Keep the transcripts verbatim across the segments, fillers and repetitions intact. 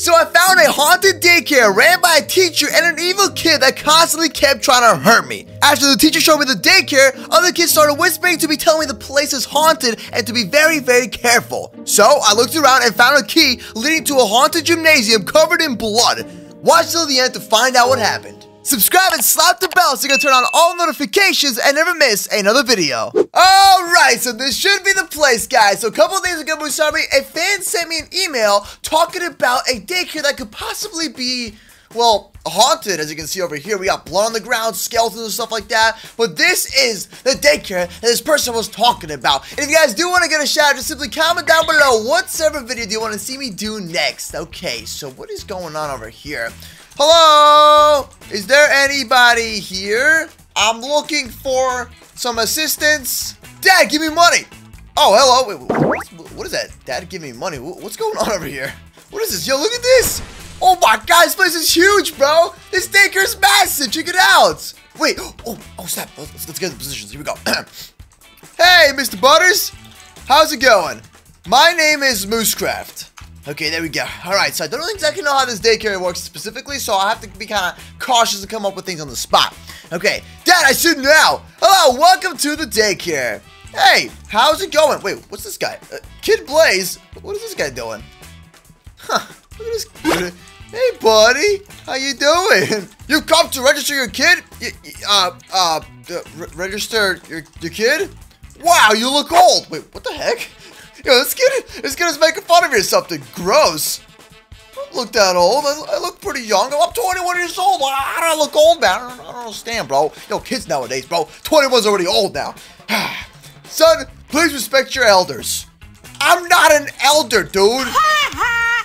So I found a haunted daycare ran by a teacher and an evil kid that constantly kept trying to hurt me. After the teacher showed me the daycare, other kids started whispering to me, telling me the place is haunted and to be very, very careful. So I looked around and found a key leading to a haunted gymnasium covered in blood. Watch till the end to find out what happened. Subscribe and slap the bell so you can turn on all notifications and never miss another video. Alright, so this should be the place, guys. So a couple of days ago, Moosabri, a fan sent me an email talking about a daycare that could possibly be, well, haunted. As you can see over here, we got blood on the ground, skeletons and stuff like that. But this is the daycare that this person was talking about. And if you guys do want to get a shout out, just simply comment down below what sort of video do you want to see me do next. Okay, so what is going on over here? Hello? Is there anybody here? I'm looking for some assistance. Dad, give me money. Oh, hello. Wait, what is, what is that? Dad, give me money. What's going on over here? What is this? Yo, look at this. Oh my God, this place is huge, bro. This daycare's massive. Check it out. Wait. Oh, oh, snap. Let's, let's get the positions. Here we go. Hey, Mister Butters. How's it going? My name is MooseCraft. Okay, there we go. Alright, so I don't exactly know how this daycare works specifically, so I have to be kind of cautious to come up with things on the spot. Okay, Dad, I should now! Hello, welcome to the daycare! Hey, how's it going? Wait, what's this guy? Uh, Kid Blaze? What is this guy doing? Huh, look at this kid. Hey, buddy, how you doing? You come to register your kid? Y uh, uh, re register your, your kid? Wow, you look old! Wait, what the heck? Yo, this kid, this kid is making fun of you or something. Gross. I don't look that old. I, I look pretty young. I'm twenty-one years old. How do I look old now? I don't, I don't understand, bro. Yo, kids nowadays, bro. twenty-one's already old now. Son, please respect your elders. I'm not an elder, dude.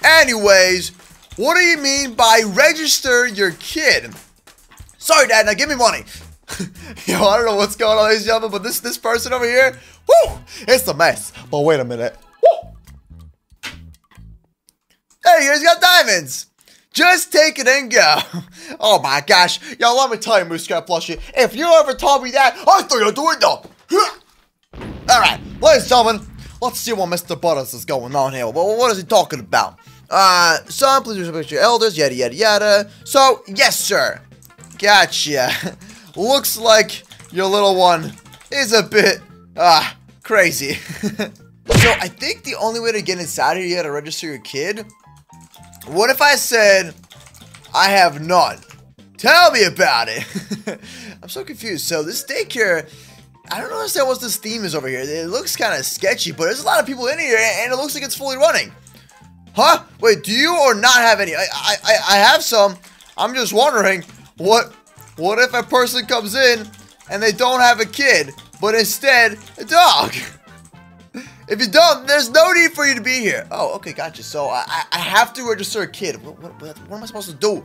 Anyways, what do you mean by register your kid? Sorry, Dad. Now give me money. Yo, I don't know what's going on, ladies and gentlemen, but this this person over here, whoo, it's a mess. But wait a minute. Woo. Hey, here's got diamonds. Just take it and go. Oh my gosh, y'all. Let me tell you, MooseCraft plushie. If you ever told me that, I thought you'd do it though. All right, ladies and gentlemen, let's see what Mister Butters is going on here. What, what is he talking about? Uh, son, please respect your elders. Yada yada yada. So yes, sir. Gotcha. Looks like your little one is a bit, ah, crazy. So I think the only way to get inside here, you had to register your kid. What if I said, I have none? Tell me about it. I'm so confused. So this daycare, I don't understand what this theme is over here. It looks kind of sketchy, but there's a lot of people in here, and it looks like it's fully running. Huh? Wait, do you or not have any? I, I, I have some. I'm just wondering what... What if a person comes in and they don't have a kid, but instead a dog? If you don't, there's no need for you to be here. Oh, okay, gotcha. So I, I have to register a kid. What, what, what am I supposed to do?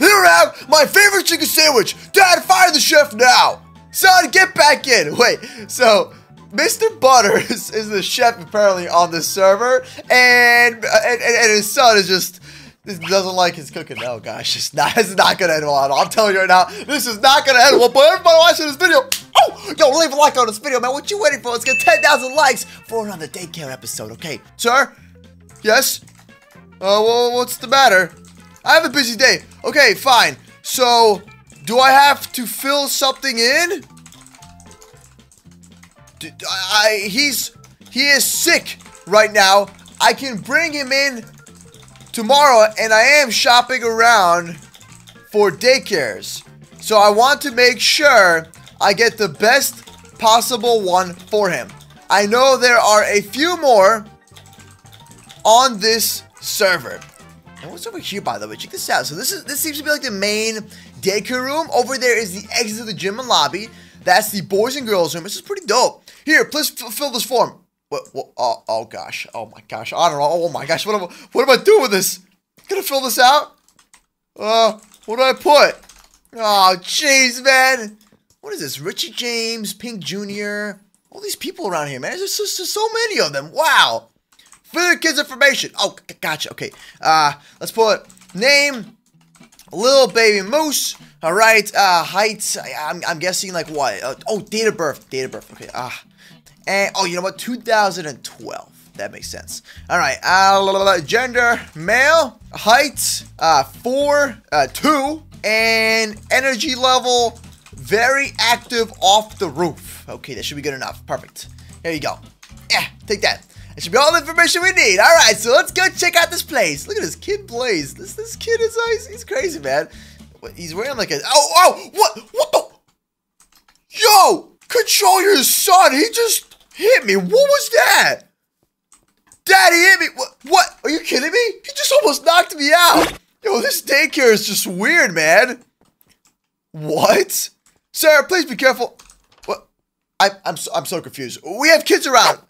Here I have my favorite chicken sandwich. Dad, fire the chef now. Son, get back in. Wait, so Mister Butters is the chef apparently on the server, and and, and, and his son is just... This doesn't like his cooking. Oh gosh, it's not, it's not gonna end well at all. I'm telling you right now, this is not gonna end well. But everybody watching this video, oh, yo, leave a like on this video, man. What you waiting for? Let's get ten thousand likes for another daycare episode, okay? Sir? Yes? Uh, well, what's the matter? I have a busy day. Okay, fine. So, do I have to fill something in? D I, I, he's, he is sick right now. I can bring him in tomorrow, and I am shopping around for daycares, so I want to make sure I get the best possible one for him. I know there are a few more on this server. And what's over here, by the way? Check this out. So this is this seems to be like the main daycare room. Over there is the exit of the gym and lobby. That's the boys and girls room. This is pretty dope. Here, please fill this form. What, what, oh, oh gosh, oh my gosh, I don't know, oh my gosh, what am I, what am I doing with this? Gonna fill this out? Uh, what do I put? Oh, jeez, man. What is this, Richie James, Pink Junior, all these people around here, man, there's just, just so many of them, wow. Fill your kids' information, oh, gotcha, okay. Uh, let's put name, little baby moose, all right, uh, height, I, I'm, I'm guessing like what? Uh, oh, date of birth, date of birth, okay, ah. Uh, And, oh, you know what? two thousand twelve. that makes sense. All right, uh, gender, male, height, uh, four, uh, two, and energy level, very active, off the roof. Okay, that should be good enough. Perfect. There you go. Yeah, take that. That should be all the information we need. All right, so let's go check out this place. Look at this Kid Blaze. This this kid is he's, he's crazy, man. He's wearing like a oh oh what what the yo control your son. He just hit me. What was that? Daddy hit me. What? What? Are you kidding me? He just almost knocked me out. Yo, this daycare is just weird, man. What? Sarah, please be careful. What? I I'm so, I'm so confused. We have kids around.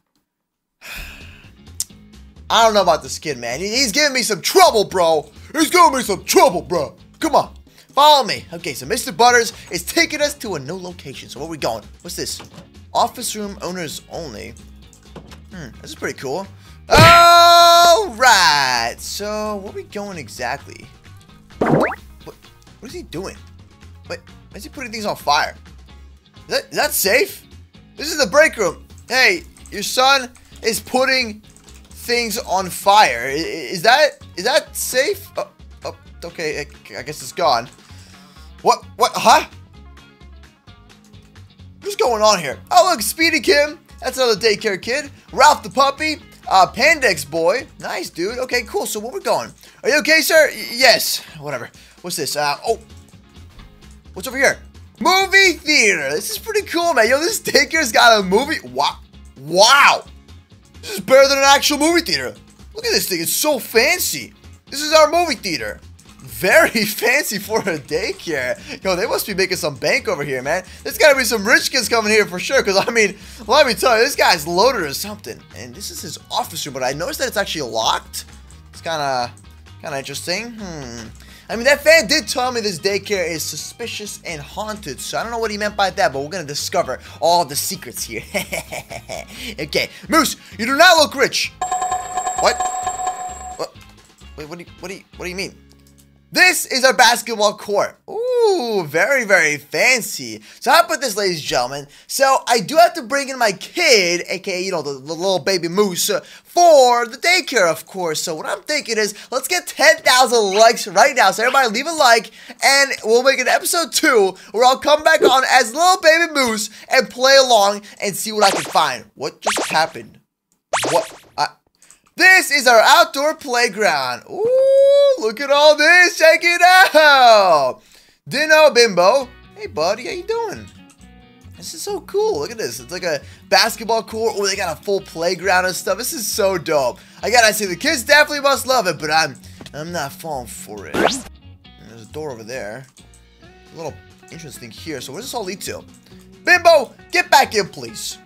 I don't know about this kid, man. He's giving me some trouble, bro. He's giving me some trouble, bro. Come on. Follow me. Okay, so Mister Butters is taking us to a new location. So where are we going? What's this? Office room owners only. Hmm, this is pretty cool. All right. So where are we going exactly? What, what is he doing? Wait, why is he putting things on fire? Is that, is that safe? This is the break room. Hey, your son is putting things on fire. Is that is that safe? Oh, oh, okay, I guess it's gone. What? What? Huh? What's going on here? Oh, look, Speedy Kim. That's another daycare kid. Ralph the puppy. Uh, Pandex boy. Nice, dude. Okay, cool. So where we going? Are you okay, sir? Y yes. Whatever. What's this? Uh, oh. What's over here? Movie theater. This is pretty cool, man. Yo, this daycare's got a movie. Wow. Wow. This is better than an actual movie theater. Look at this thing. It's so fancy. This is our movie theater. Very fancy for a daycare. Yo, they must be making some bank over here, man. There's got to be some rich kids coming here for sure. Because, I mean, let me tell you, this guy's loaded or something. And this is his office room. But I noticed that it's actually locked. It's kind of kind of interesting. Hmm. I mean, that fan did tell me this daycare is suspicious and haunted, so I don't know what he meant by that, but we're going to discover all the secrets here. Okay. Moose, you do not look rich. What? What? Wait, what do you, what do you, what do you mean? This is our basketball court. Ooh, very, very fancy. So how about this, ladies and gentlemen? So I do have to bring in my kid, aka, you know, the, the little baby moose, uh, for the daycare, of course. So what I'm thinking is, let's get ten thousand likes right now. So everybody leave a like, and we'll make an episode two where I'll come back on as little baby moose and play along and see what I can find. What just happened? What? I This is our outdoor playground. Ooh, look at all this. Check it out. Dino Bimbo. Hey, buddy. How you doing? This is so cool. Look at this. It's like a basketball court. Oh, they got a full playground and stuff. This is so dope. I gotta say, the kids definitely must love it, but I'm I'm not falling for it. There's a door over there. A little interesting here. So what does this all lead to? Bimbo, get back in, please.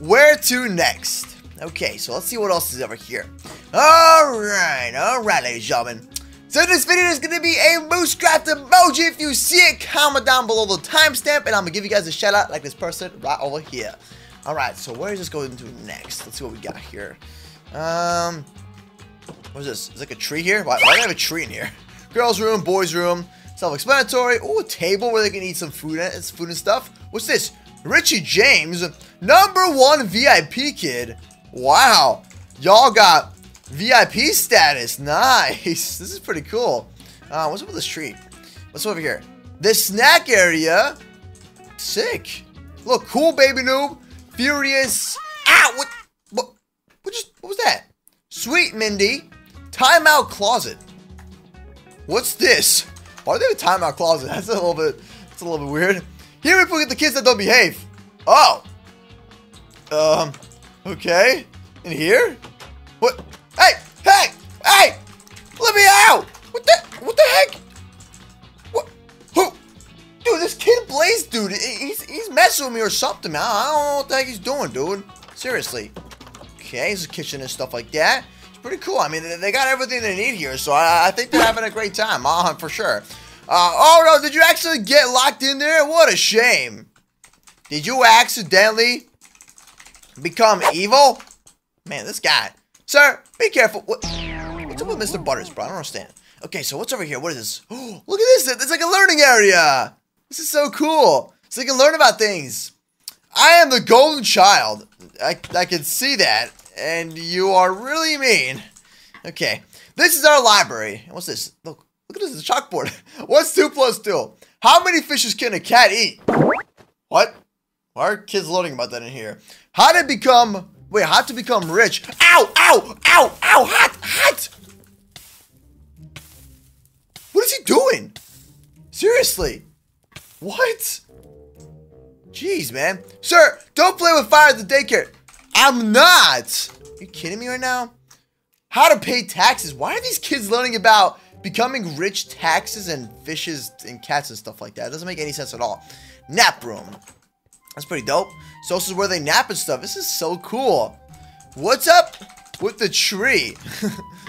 Where to next? Okay, so let's see what else is over here. Alright, alright, ladies and gentlemen. So in this video, there's going to be a MooseCraft emoji. If you see it, comment down below the timestamp, and I'm going to give you guys a shout out like this person right over here. Alright, so where is this going to next? Let's see what we got here. Um, what is this? Is there like a tree here? Why, why do I have a tree in here? Girls' room, boys' room, self-explanatory. Ooh, a table where they can eat some food and, food and stuff. What's this? Richie James, number one V I P kid. Wow, y'all got V I P status. Nice. This is pretty cool. Uh, what's up with this tree? What's over here? This snack area. Sick. Look, cool baby noob. Furious. Ow! What? What? What, just, what was that? Sweet Mindy. Timeout closet. What's this? Why are they a timeout closet? That's a little bit. That's a little bit weird. Here we forget the kids that don't behave. Oh. Um. Okay, in here? What? Hey! Hey! Hey! Let me out! What the? What the heck? What? Who? Dude, this Kid Blaze dude, he's, he's messing with me or something, man. I don't know what the heck he's doing, dude. Seriously. Okay, there's a kitchen and stuff like that. It's pretty cool. I mean, they got everything they need here, so I, I think they're having a great time, uh, for sure. Uh, oh, no, did you actually get locked in there? What a shame. Did you accidentally become evil? Man, this guy. Sir, be careful. What, what's up with Mister Butters, bro? I don't understand. Okay, so what's over here? What is this? Oh, look at this. It's like a learning area. This is so cool. So you can learn about things. I am the golden child. I, I can see that. and you are really mean. Okay, this is our library. What's this? Look, look at this, it's a chalkboard. What's two plus two? How many fishes can a cat eat? What? Why are kids learning about that in here? How to become, wait, how to become rich. Ow, ow, ow, ow, hot, hot. What is he doing? Seriously? What? Jeez, man. Sir, don't play with fire at the daycare. I'm not. Are you kidding me right now? How to pay taxes. Why are these kids learning about becoming rich, taxes, and fishes, and cats, and stuff like that? It doesn't make any sense at all. Nap room. That's pretty dope. So this is where they nap and stuff. This is so cool. What's up with the tree?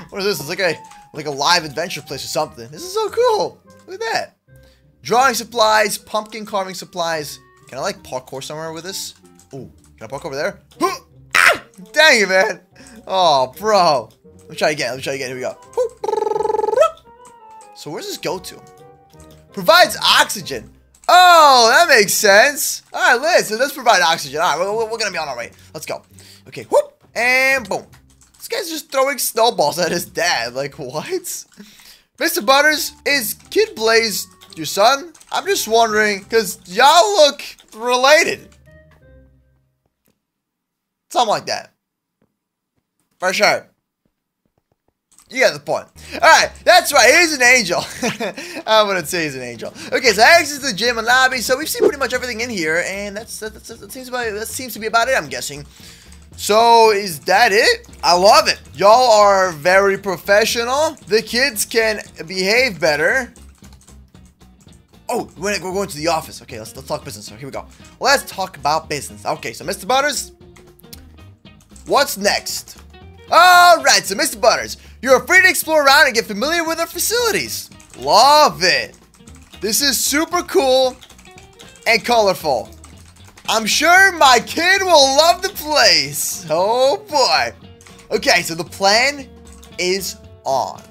What is this? It's like a, like a live adventure place or something. This is so cool. Look at that. Drawing supplies, pumpkin carving supplies. Can I, like, parkour somewhere with this? Ooh, can I park over there? Ah! Dang it, man. Oh, bro. Let me try again. Let me try again. Here we go. So where's this go to? Provides oxygen. Oh, that makes sense. All right, let's, so let's provide oxygen. All right, we're, we're going to be on our way. Let's go. Okay, whoop, and boom. This guy's just throwing snowballs at his dad. Like, what? Mister Butters, is Kid Blaze your son? I'm just wondering, because y'all look related. Something like that. For sure. You got the point. Alright, that's right. He's an angel. I wouldn't say he's an angel. Okay, so I access the gym and lobby. So we've seen pretty much everything in here. And that's, that, that, that, seems about, that seems to be about it, I'm guessing. So, is that it? I love it. Y'all are very professional. The kids can behave better. Oh, we're going to the office. Okay, let's, let's talk business. So here we go. Let's talk about business. Okay, so Mister Butters, what's next? Alright, so Mister Butters, you're free to explore around and get familiar with our facilities. Love it. This is super cool and colorful. I'm sure my kid will love the place. Oh boy. Okay, so the plan is on.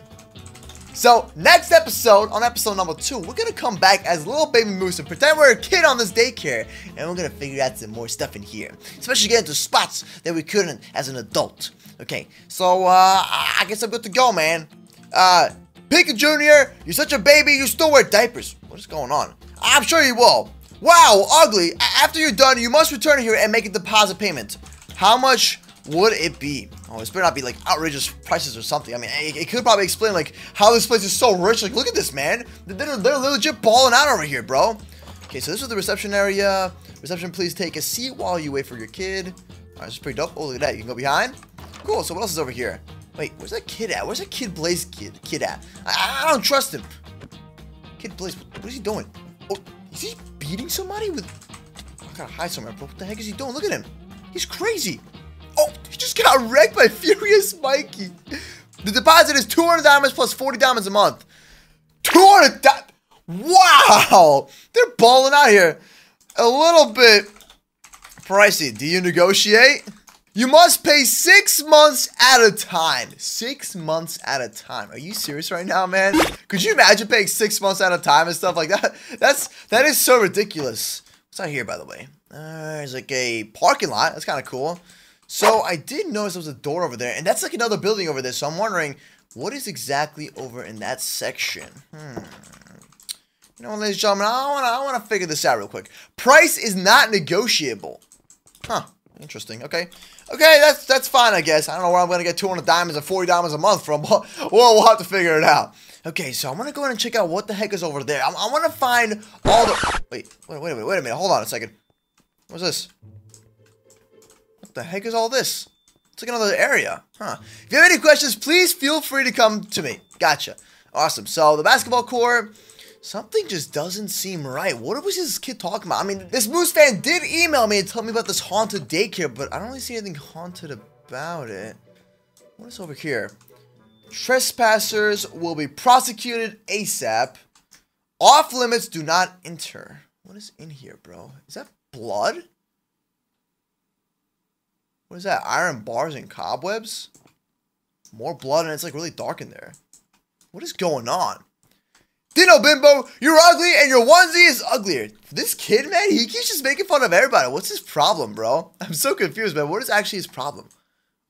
So, next episode, on episode number two, we're going to come back as Little Baby Moose and pretend we're a kid on this daycare. And we're going to figure out some more stuff in here. Especially get into spots that we couldn't as an adult. Okay, so, uh, I guess I'm good to go, man. Uh, Pika Junior, you're such a baby, you still wear diapers. What is going on? I'm sure you will. Wow, ugly. After you're done, you must return here and make a deposit payment. How much would it be? Oh, this better not be like outrageous prices or something. I mean, it, it could probably explain like how this place is so rich. Like, look at this, man. They're, they're legit balling out over here, bro. Okay, so this is the reception area. Reception, please take a seat while you wait for your kid. All right, this is pretty dope. Oh, look at that. You can go behind. Cool. So what else is over here? Wait, where's that kid at? Where's that Kid Blaze kid kid at? I, I don't trust him. Kid Blaze, what is he doing? Oh, is he beating somebody with? I gotta hide somewhere, bro. What the heck is he doing? Look at him. He's crazy. Oh, he just got wrecked by Furious Mikey. The deposit is two hundred diamonds plus forty diamonds a month. two hundred. Wow, they're balling out here. A little bit pricey. Do you negotiate? You must pay six months at a time. Six months at a time. Are you serious right now, man? Could you imagine paying six months at a time and stuff like that? That's that is so ridiculous. What's out here, by the way? Uh, there's like a parking lot. That's kind of cool. So I did notice there was a door over there, and that's like another building over there. So I'm wondering what is exactly over in that section. Hmm. You know what, ladies and gentlemen, I want I want to figure this out real quick. Price is not negotiable. Huh. Interesting. Okay. Okay, that's that's fine, I guess. I don't know where I'm going to get two hundred diamonds and forty diamonds a month from, but we'll, we'll have to figure it out. Okay, so I'm going to go ahead and check out what the heck is over there. I, I want to find all the... Wait, wait, wait a minute, wait a minute. Hold on a second. What's this? What the heck is all this? It's like another area. Huh. If you have any questions, please feel free to come to me. Gotcha. Awesome. So, the basketball court... Something just doesn't seem right. What was this kid talking about? I mean, this Moose fan did email me and tell me about this haunted daycare, but I don't really see anything haunted about it. What is over here? Trespassers will be prosecuted ASAP. Off limits, do not enter. What is in here, bro? Is that blood? What is that? Iron bars and cobwebs? More blood, and it's like really dark in there. What is going on? Dino Bimbo, you're ugly and your onesie is uglier. This kid, man, he keeps just making fun of everybody. What's his problem, bro? I'm so confused, man. What is actually his problem?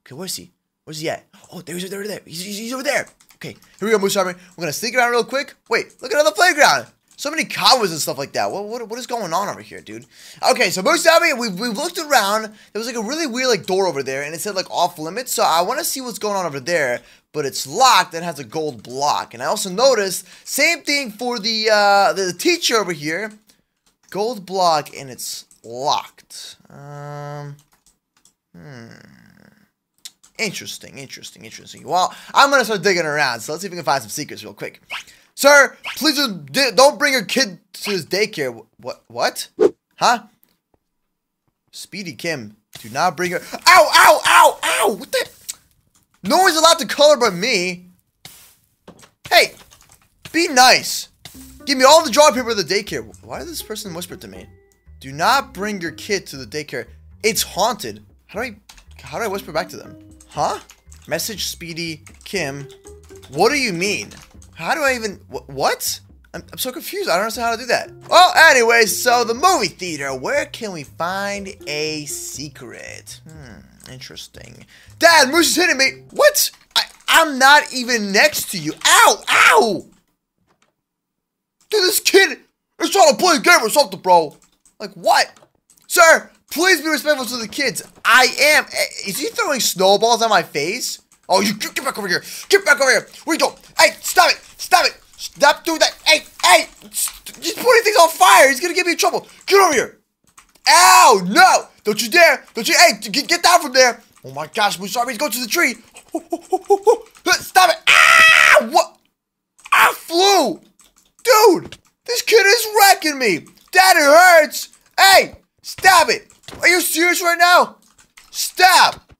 Okay, where's he? Where's he at? Oh, there he's over there. He's, he's, he's over there. Okay, here we go, Moose Army. We're gonna sneak around real quick. Wait, look at another playground. So many cobwebs and stuff like that. What, what, what is going on over here, dude? Okay, so Moose Army, we we looked around. There was like a really weird like door over there, and it said like off limits. So I want to see what's going on over there, but it's locked and has a gold block. And I also noticed same thing for the uh, the teacher over here. Gold block and it's locked. Um, hmm. Interesting, interesting, interesting. Well, I'm gonna start digging around. So let's see if we can find some secrets real quick. Sir, please don't bring your kid to his daycare. What? What? Huh? Speedy Kim, do not bring her. Ow! Ow! Ow! Ow! What the? No one's allowed to color but me. Hey, be nice. Give me all the drawing paper of the daycare. Why did this person whisper to me? Do not bring your kid to the daycare. It's haunted. How do I? How do I whisper back to them? Huh? Message Speedy Kim. What do you mean? How do I even... Wh what? I'm, I'm so confused. I don't understand how to do that. Well, anyway, so the movie theater. Where can we find a secret? Hmm, interesting. Dad, Moose is hitting me. What? I, I'm not even next to you. Ow! Ow! Dude, this kid is trying to play a game or something, bro. Like, what? Sir, please be respectful to the kids. I am. Is he throwing snowballs at my face? Oh, you get back over here. Get back over here. Where you go? Hey, stop it. Stop it. Stop doing that. Hey, hey. He's putting things on fire. He's going to get me in trouble. Get over here. Ow, no. Don't you dare. Don't you. Hey, get, get down from there. Oh, my gosh. Moose Army, go to the tree. Stop it. Ah, what? I flew. Dude, this kid is wrecking me. Dad, it hurts. Hey, stop it. Are you serious right now? Stop.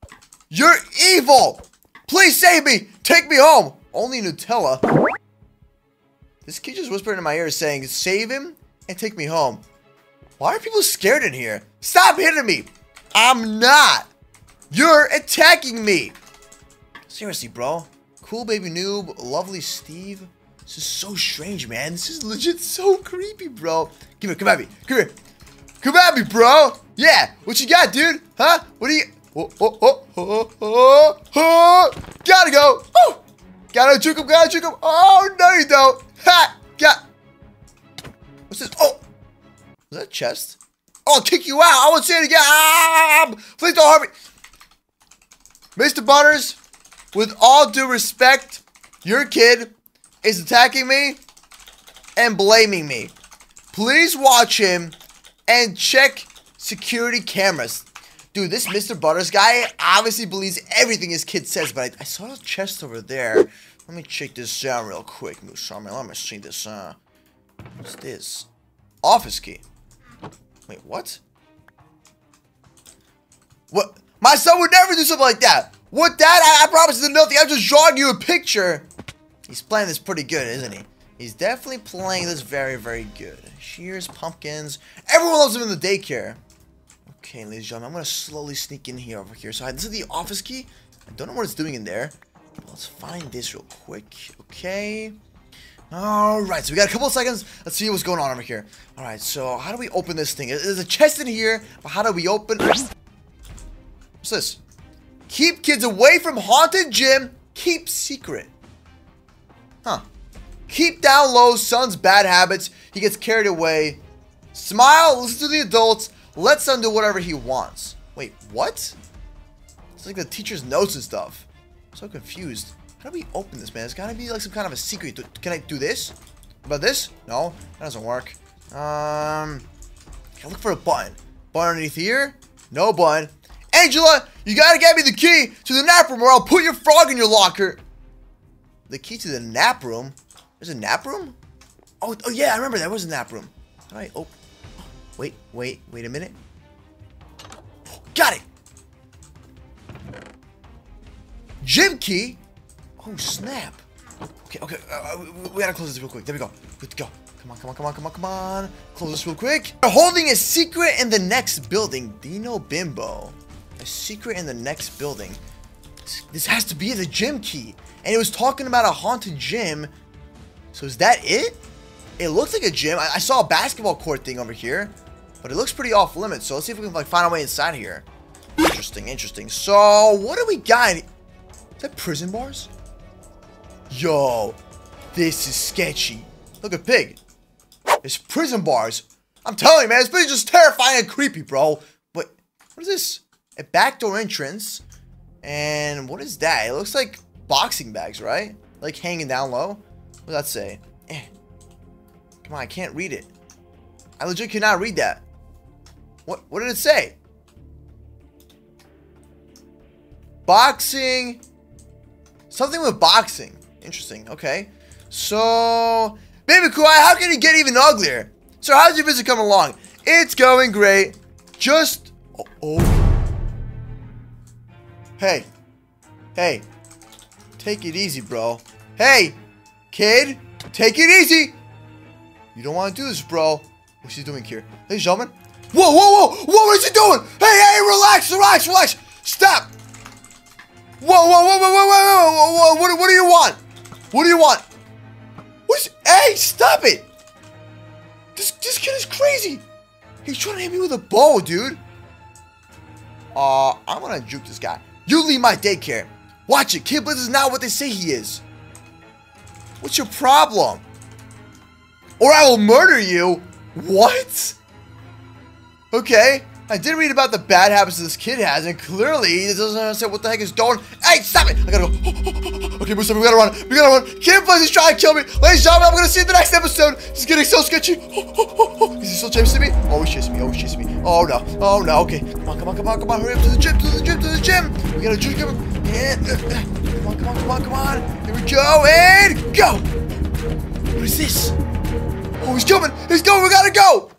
You're evil. Please save me! Take me home! Only Nutella. This kid just whispered in my ear saying, save him and take me home. Why are people scared in here? Stop hitting me! I'm not! You're attacking me! Seriously, bro. Cool Baby Noob, Lovely Steve. This is so strange, man. This is legit so creepy, bro. Come here, come at me. Come here. Come at me, bro! Yeah! What you got, dude? Huh? What do you... Oh, oh, oh, oh, oh, oh, gotta go. Oh, gotta juke him, gotta juke him. Oh, no, you don't. Ha, got. What's this? Oh, is that a chest? Oh, I'll kick you out. I won't say it again. Ah, please don't harm me. Mister Butters, with all due respect, your kid is attacking me and blaming me. Please watch him and check security cameras. Dude, this Mister Butters guy obviously believes everything his kid says, but I, I saw a chest over there. Let me check this out real quick, Moose Army. Let me see this. Uh, what's this? Office key. Wait, what? What? My son would never do something like that. What, Dad? I, I promise you nothing. I'm just drawing you a picture. He's playing this pretty good, isn't he? He's definitely playing this very, very good. Cheers, pumpkins. Everyone loves him in the daycare. Okay, ladies and gentlemen, I'm going to slowly sneak in here over here. So, this is the office key. I don't know what it's doing in there. But let's find this real quick. Okay. Alright, so we got a couple of seconds. Let's see what's going on over here. Alright, so how do we open this thing? There's a chest in here, but how do we open... What's this? Keep kids away from haunted gym. Keep secret. Huh. Keep down low son's bad habits. He gets carried away. Smile, listen to the adults. Let son do whatever he wants. Wait, what? It's like the teacher's notes and stuff. I'm so confused. How do we open this, man? It's gotta be like some kind of a secret. Do, can I do this? What about this? No, that doesn't work. Um, I look for a button. Button underneath here? No button. Angela, you gotta get me the key to the nap room or I'll put your frog in your locker. The key to the nap room? There's a nap room? Oh, oh yeah, I remember that was a nap room. All right, open. Wait, wait, wait a minute. Oh, got it! Gym key? Oh, snap. Okay, okay, uh, we, we gotta close this real quick. There we go. Good to go. Come on, come on, come on, come on, come on. Close this real quick. We're holding a secret in the next building. Dino Bimbo. A secret in the next building. This, this has to be the gym key. And it was talking about a haunted gym. So is that it? It looks like a gym. I, I saw a basketball court thing over here, but it looks pretty off limits. So let's see if we can like find our way inside here. Interesting, interesting. So, what do we got? Is that prison bars? Yo, this is sketchy. Look at Pig. It's prison bars. I'm telling you, man, this place is just terrifying and creepy, bro. But what is this? A backdoor entrance. And what is that? It looks like boxing bags, right? Like hanging down low. What does that say? Eh. Come on, I can't read it. I legit cannot read that. What what did it say? Boxing. Something with boxing. Interesting. Okay. So, Baby Kuai, how can it get even uglier? So, how's your visit come along? It's going great. Just oh, oh. Hey. Hey. Take it easy, bro. Hey, kid, take it easy. You don't want to do this, bro. What's she doing here? Ladies and gentlemen. Whoa, whoa, whoa! What is she doing? Hey, hey, relax, relax, relax! Stop! Whoa, whoa, whoa, whoa, whoa, whoa, whoa, whoa! What, what do you want? What do you want? What's? Hey, stop it! This, this kid is crazy. He's trying to hit me with a bow, dude. Uh, I'm gonna juke this guy. You leave my daycare. Watch it, Kid Blaze is not what they say he is. What's your problem? Or I will murder you. What? Okay, I did read about the bad habits this kid has, and clearly he doesn't understand what the heck is going. Hey, stop it! I gotta go. Okay, Moose, we gotta run. We gotta run. Kid Blaze is trying to kill me. Ladies and gentlemen, I'm gonna see you in the next episode. This is getting so sketchy. Is he still chasing me? Oh, he's chasing me. Oh, he's chasing me. Oh no. Oh no. Okay. Come on, come on, come on, come on. Hurry up to the gym, to the gym, to the gym. We gotta juke him. And uh, uh, come on, come on, come on, come on. Here we go and go. What is this? Oh, he's coming. He's going. We gotta go.